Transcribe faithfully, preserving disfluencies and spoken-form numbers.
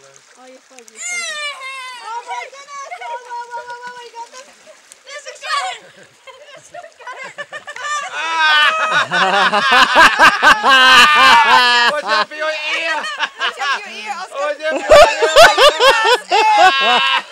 Oh, you're fine, you're fine. Oh my goodness! Oh, oh, oh, oh, oh my god! This, this is got it! This is got it! What's up for your ear? What's up for your ear? What's up for your ear?